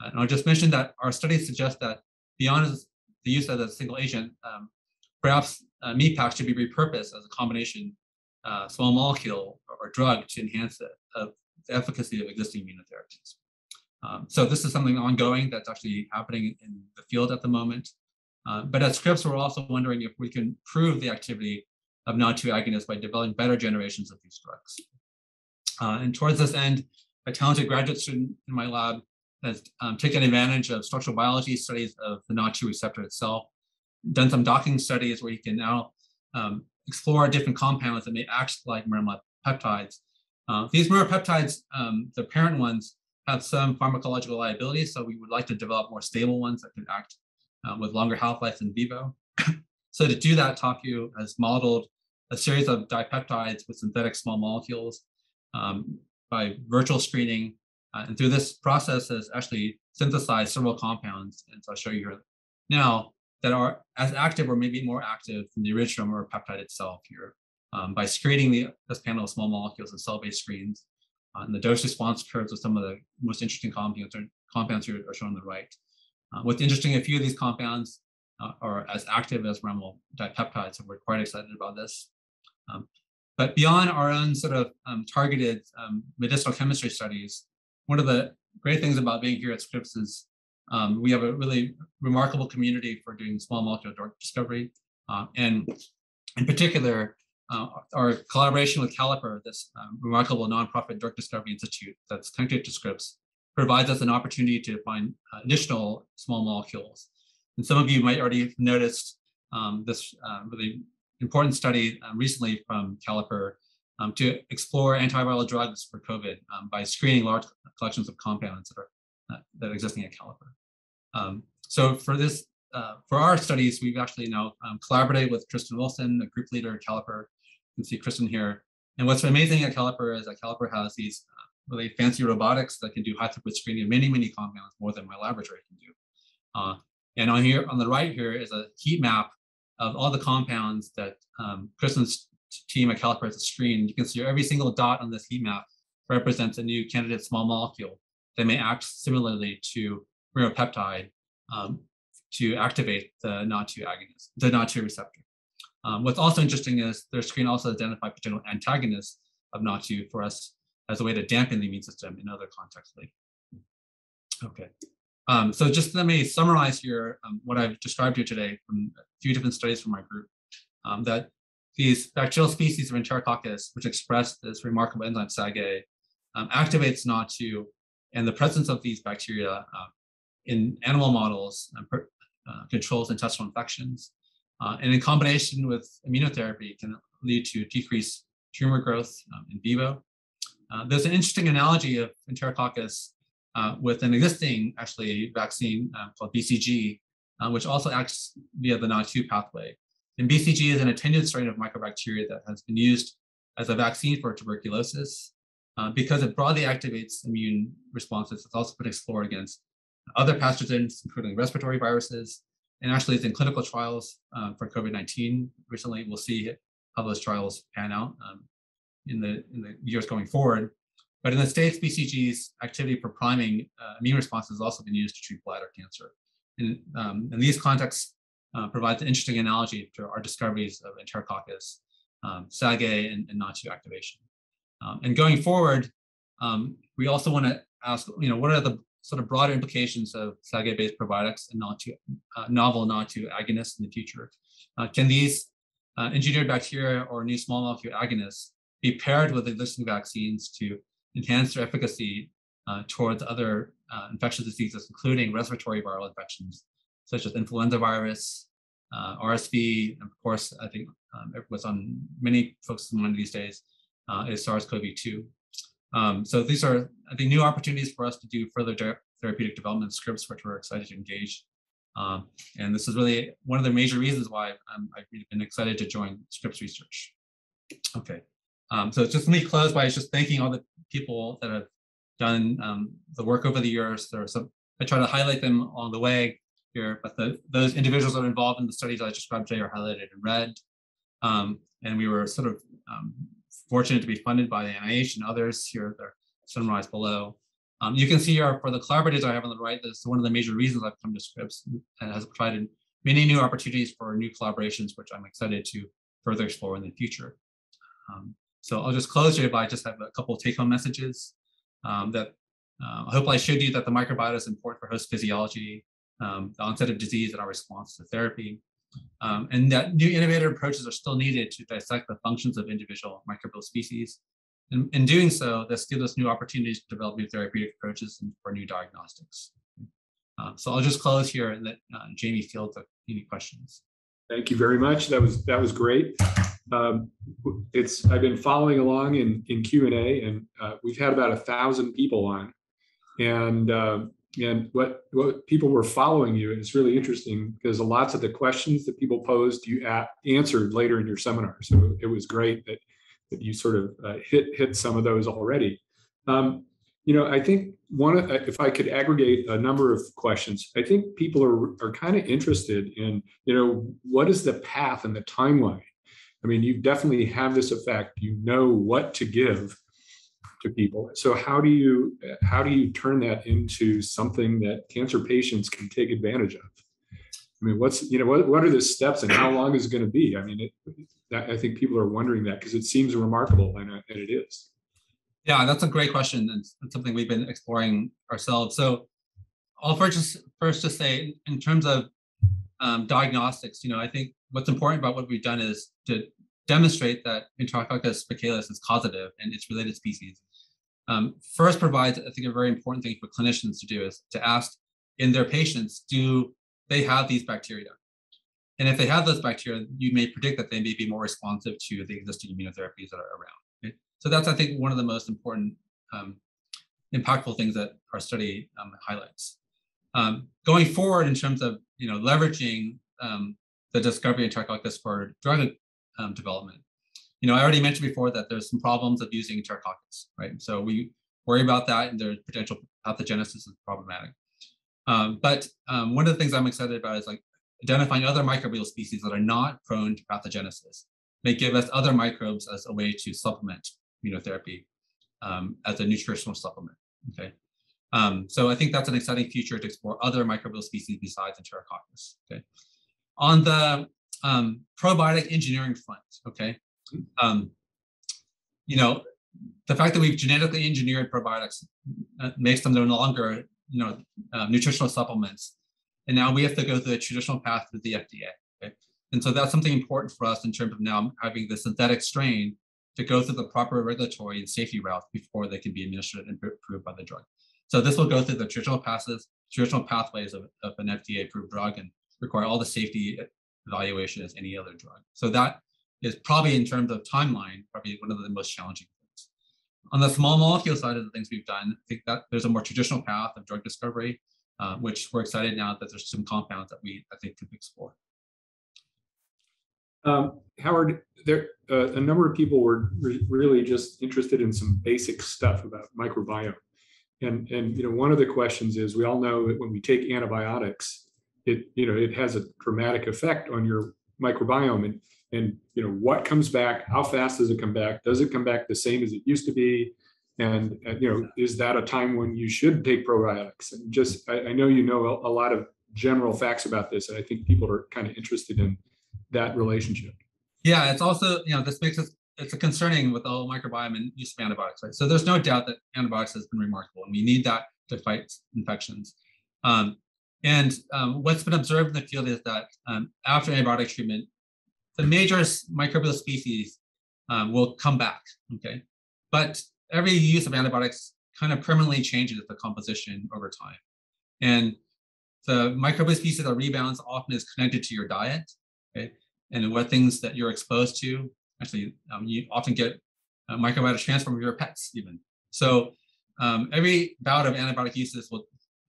And I'll just mention that our studies suggest that beyond the use as a single agent, perhaps Mepact should be repurposed as a combination small molecule or drug to enhance the efficacy of existing immunotherapies. So this is something ongoing that's actually happening in the field at the moment. But at Scripps, we're also wondering if we can prove the activity of NOD2 agonists by developing better generations of these drugs. And towards this end, a talented graduate student in my lab has taken advantage of structural biology studies of the NOD2 receptor itself, done some docking studies where you can now explore different compounds that may act like murine peptides. These murine peptides, the parent ones, have some pharmacological liabilities, so we would like to develop more stable ones that can act with longer half-life in vivo. So to do that, Takeda has modeled a series of dipeptides with synthetic small molecules by virtual screening, and through this process has actually synthesized several compounds, and so I'll show you here now, that are as active or maybe more active than the original or peptide itself here by screening this panel of small molecules and cell-based screens. And the dose response curves of some of the most interesting compounds here are shown on the right. What's interesting, a few of these compounds are as active as murine dipeptides, so we're quite excited about this. But beyond our own sort of targeted medicinal chemistry studies, one of the great things about being here at Scripps is we have a really remarkable community for doing small molecule drug discovery. And in particular, our collaboration with Caliper, this remarkable nonprofit drug discovery institute that's connected to Scripps, provides us an opportunity to find additional small molecules. And some of you might already have noticed this really important study recently from Caliper to explore antiviral drugs for COVID by screening large collections of compounds that are existing at Caliper. So for this, for our studies, we've actually now collaborated with Kristen Wilson, a group leader at Caliper. You can see Kristen here. And what's amazing at Caliper is that Caliper has these really fancy robotics that can do high throughput screening of many, many compounds, more than my laboratory can do. And on here, on the right here is a heat map of all the compounds that Kristen's team at Caliper has screened. You can see every single dot on this heat map represents a new candidate small molecule that may act similarly to neuropeptide to activate the NOD2 agonist, the NOD2 receptor. What's also interesting is their screen also identified potential antagonists of NOD2 for us as a way to dampen the immune system in other contexts. Okay, so just let me summarize here what I've described here today from a few different studies from my group, that these bacterial species of Enterococcus, which express this remarkable enzyme SAGA, activates NOD2, and the presence of these bacteria in animal models controls intestinal infections. And in combination with immunotherapy can lead to decreased tumor growth in vivo. There's an interesting analogy of Enterococcus with an existing actually vaccine called BCG, which also acts via the NOD2 pathway. And BCG is an attendant strain of mycobacteria that has been used as a vaccine for tuberculosis. Because it broadly activates immune responses, it's also been explored against other pathogens, including respiratory viruses, and actually it's in clinical trials for COVID-19 recently. We'll see how those trials pan out in the years going forward. But in the States, BCG's activity for priming immune responses has also been used to treat bladder cancer. And in these contexts, provides an interesting analogy to our discoveries of Enterococcus, SAGA, and NOD2 activation. And going forward, we also want to ask, what are the sort of broader implications of SAGA-based probiotics and novel NOD2 agonists in the future? Can these engineered bacteria or new small molecule agonists be paired with existing vaccines to enhance their efficacy towards other infectious diseases, including respiratory viral infections, such as influenza virus, RSV, and of course, I think what's on many folks' mind these days, is SARS-CoV-2. So these are, I think, new opportunities for us to do further therapeutic development scripts, which we're excited to engage. And this is really one of the major reasons why I've really been excited to join Scripps Research. Okay, so just let me close by just thanking all the people that have done the work over the years. There are some, I try to highlight them along the way here, but those individuals that are involved in the studies I described today are highlighted in red. And we were sort of fortunate to be funded by the NIH and others here. They're summarized below. You can see here for the collaborators I have on the right, that's one of the major reasons I've come to Scripps and has provided many new opportunities for new collaborations, which I'm excited to further explore in the future. So I'll just close here by just having a couple of take-home messages that hopefully I showed you that the microbiota is important for host physiology, the onset of disease, and our response to therapy, and that new innovative approaches are still needed to dissect the functions of individual microbial species. In doing so, this gives us new opportunities to develop new therapeutic approaches and for new diagnostics. So I'll just close here and let Jamie field any questions. Thank you very much. That was great. I've been following along in Q&A, and we've had about 1,000 people on, and what people were following you, and it's really interesting because lots of the questions that people posed you answered later in your seminar. So it was great that you sort of hit some of those already. You know, I think if I could aggregate a number of questions, I think people are kind of interested in, you know, what is the path and the timeline? I mean, you definitely have this effect, you know what to give to people. So how do you turn that into something that cancer patients can take advantage of? I mean, what are the steps and how long is it going to be? I mean, I think people are wondering that because it seems remarkable, and it is. Yeah, that's a great question, and it's something we've been exploring ourselves. So I'll first just say, in terms of diagnostics, you know, I think what's important about what we've done is to demonstrate that Enterococcus faecalis is causative and its related species. First provides, I think, a very important thing for clinicians to do is to ask in their patients, do they have these bacteria? And if they have those bacteria, you may predict that they may be more responsive to the existing immunotherapies that are around. Right? So that's, I think, one of the most important, impactful things that our study highlights. Going forward in terms of, you know, leveraging the discovery of Enterococcus for drug development. You know, I already mentioned before that there's some problems of using Enterococcus, right? So we worry about that, and their potential pathogenesis is problematic. But one of the things I'm excited about is like identifying other microbial species that are not prone to pathogenesis may give us other microbes as a way to supplement immunotherapy as a nutritional supplement, okay? So I think that's an exciting future to explore other microbial species besides Enterococcus, okay? On the probiotic engineering front, okay? You know, the fact that we've genetically engineered probiotics makes them no longer, you know, nutritional supplements. And now we have to go through the traditional path with the FDA, okay? And so that's something important for us in terms of now having the synthetic strain to go through the proper regulatory and safety route before they can be administered and approved by the drug. So this will go through the traditional pathways of an FDA-approved drug and require all the safety evaluation as any other drug. So that is probably, in terms of timeline, probably one of the most challenging things. On the small molecule side of the things we've done, I think that there's a more traditional path of drug discovery, which we're excited now that there's some compounds that we, I think, could explore. Howard, a number of people were really just interested in some basic stuff about microbiome. And you know, one of the questions is, we all know that when we take antibiotics, it has a dramatic effect on your microbiome, and you know, what comes back, how fast does it come back, does it come back the same as it used to be, and you know, is that a time when you should take probiotics? And just, I know you know a lot of general facts about this, and I think people are kind of interested in that relationship. Yeah, it's also, you know, this makes us, it's a concerning with the whole microbiome and use of antibiotics, right? So there's no doubt that antibiotics has been remarkable, and we need that to fight infections. And what's been observed in the field is that after antibiotic treatment, the major microbial species will come back, okay? But every use of antibiotics kind of permanently changes the composition over time. And the microbial species that rebounds often is connected to your diet, okay? And what things that you're exposed to. Actually, you often get microbiota transfer from your pets even. So every bout of antibiotic uses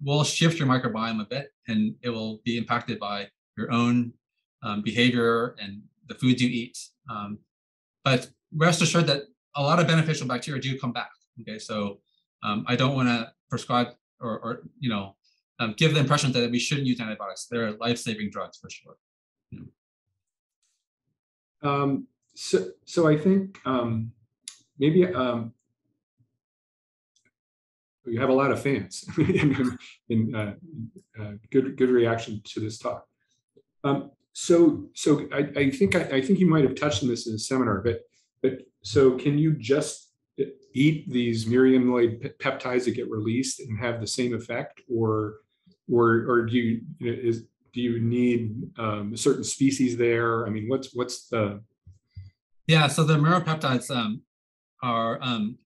will shift your microbiome a bit, and it will be impacted by your own behavior and the foods you eat. But rest assured that a lot of beneficial bacteria do come back, okay? So I don't wanna prescribe or you know, give the impression that we shouldn't use antibiotics. They're life-saving drugs for sure. Yeah. So I think maybe you have a lot of fans and good reaction to this talk. So I think you might have touched on this in the seminar, but so can you just eat these myriaminoid peptides that get released and have the same effect, or do you need a certain species there? I mean, what's the? Yeah, so the myriaminoid are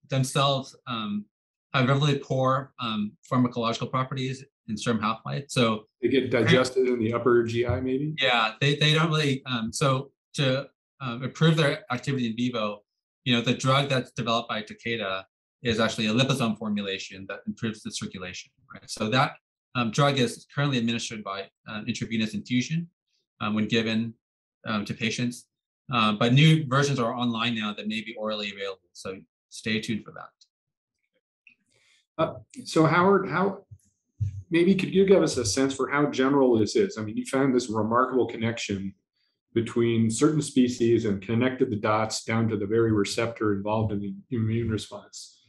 themselves have really poor pharmacological properties in serum half-life. So they get digested in the upper GI, maybe. Yeah, they don't really. So to improve their activity in vivo, you know, the drug that's developed by Takeda is actually a liposome formulation that improves the circulation. Right. So that drug is currently administered by intravenous infusion when given to patients. But new versions are online now that may be orally available. So stay tuned for that. So Howard, maybe could you give us a sense for how general this is? I mean, you found this remarkable connection between certain species and connected the dots down to the very receptor involved in the immune response.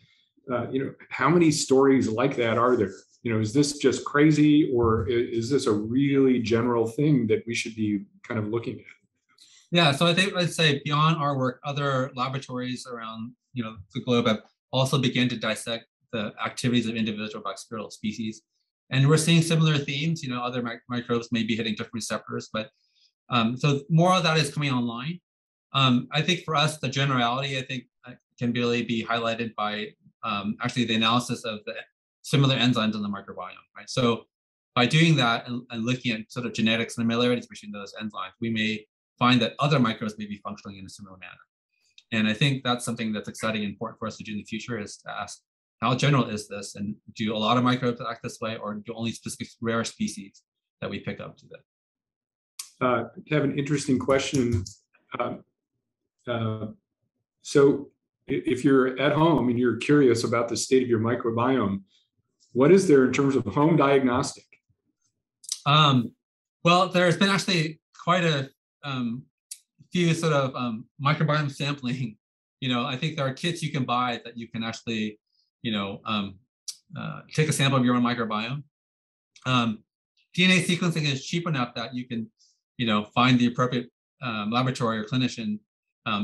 You know, how many stories like that are there? You know, is this just crazy, or is this a really general thing that we should be kind of looking at? Yeah, so I think, let's say, beyond our work, other laboratories around, you know, the globe have also began to dissect the activities of individual bacterial species, and we're seeing similar themes. You know, other microbes may be hitting different receptors, but so more of that is coming online. I think for us, the generality, I think, can really be highlighted by actually the analysis of the similar enzymes in the microbiome, right? So by doing that and looking at sort of genetics and similarities between those enzymes, we may find that other microbes may be functioning in a similar manner. And I think that's something that's exciting and important for us to do in the future, is to ask, how general is this? And do a lot of microbes act this way, or do only specific rare species that we pick up to them? I have an interesting question. So if you're at home and you're curious about the state of your microbiome, what is there in terms of home diagnostic? Well, there's been actually quite a few sort of microbiome sampling. You know, I think there are kits you can buy that you can actually, you know, take a sample of your own microbiome. DNA sequencing is cheap enough that you can, you know, find the appropriate laboratory or clinician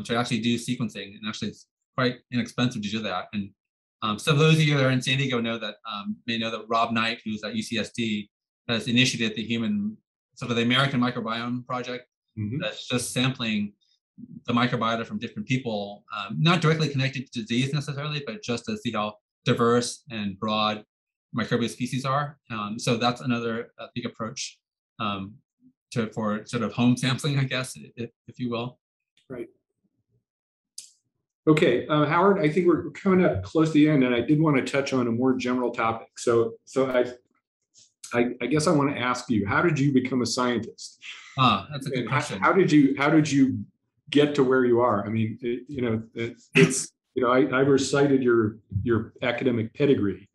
to actually do sequencing, and actually it's quite inexpensive to do that. And some of those of you that are in San Diego know that may know that Rob Knight, who's at UCSD, has initiated the human, sort of the American Microbiome Project. Mm-hmm. That's just sampling the microbiota from different people, not directly connected to disease necessarily, but just to see how diverse and broad microbial species are. So that's another big approach for sort of home sampling, I guess, if you will. Right. Okay, Howard, I think we're coming up close to the end, and I did want to touch on a more general topic. So I guess I want to ask you, how did you become a scientist? Ah, that's a good question. How did you get to where you are? I mean, I recited your academic pedigree,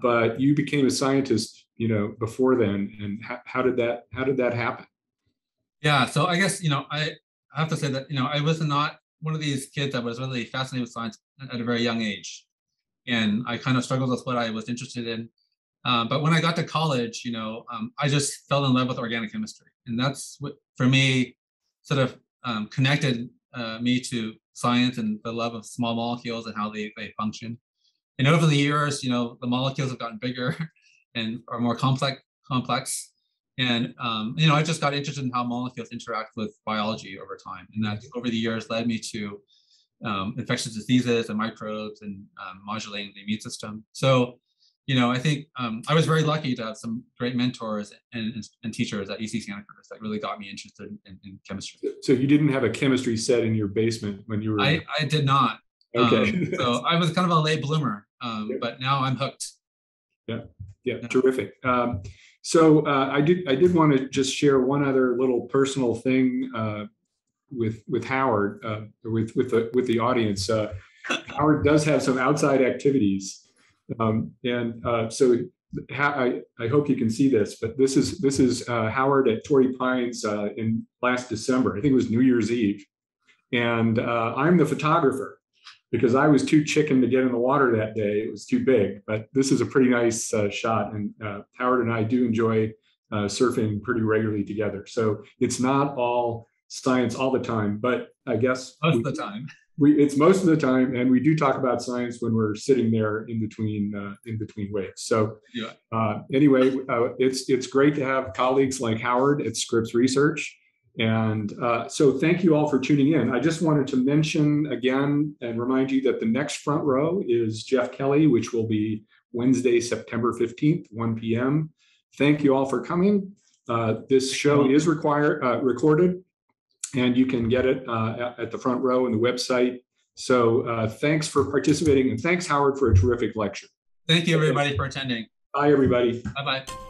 but you became a scientist, you know, before then. And how did that happen? Yeah, so I guess, you know, I have to say that, you know, I was not one of these kids that was really fascinated with science at a very young age, and I kind of struggled with what I was interested in. But when I got to college, you know, I just fell in love with organic chemistry. And that's what, for me, sort of connected me to science and the love of small molecules and how they function. And over the years, you know, the molecules have gotten bigger and are more complex. And, you know, I just got interested in how molecules interact with biology over time. And that over the years led me to infectious diseases and microbes and modulating the immune system. So, you know, I think I was very lucky to have some great mentors and teachers at UC Santa Cruz that really got me interested in chemistry. So you didn't have a chemistry set in your basement when you were? I did not. Okay. So I was kind of a late bloomer, yeah. But now I'm hooked. Yeah. Yeah. Yeah. Terrific. So I did want to just share one other little personal thing with Howard, with the audience. Howard does have some outside activities. So I hope you can see this, but this is Howard at Torrey Pines in last December. I think it was New Year's Eve, and I'm the photographer. because I was too chicken to get in the water that day. It was too big, but this is a pretty nice shot. And Howard and I do enjoy surfing pretty regularly together. So it's not all science all the time, but I guess it's most of the time, and we do talk about science when we're sitting there in between waves. So yeah. Anyway, it's great to have colleagues like Howard at Scripps Research. And so thank you all for tuning in. I just wanted to mention again and remind you that the next Front Row is Jeff Kelly, which will be Wednesday, September 15th, 1 p.m. Thank you all for coming. This show is recorded, and you can get it at the Front Row and the website. So thanks for participating, and thanks, Howard, for a terrific lecture. Thank you, everybody, for attending. Bye, everybody. Bye-bye.